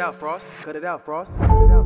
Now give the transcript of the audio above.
Cut it out, Frost. Cut it out, Frost. Cut it out.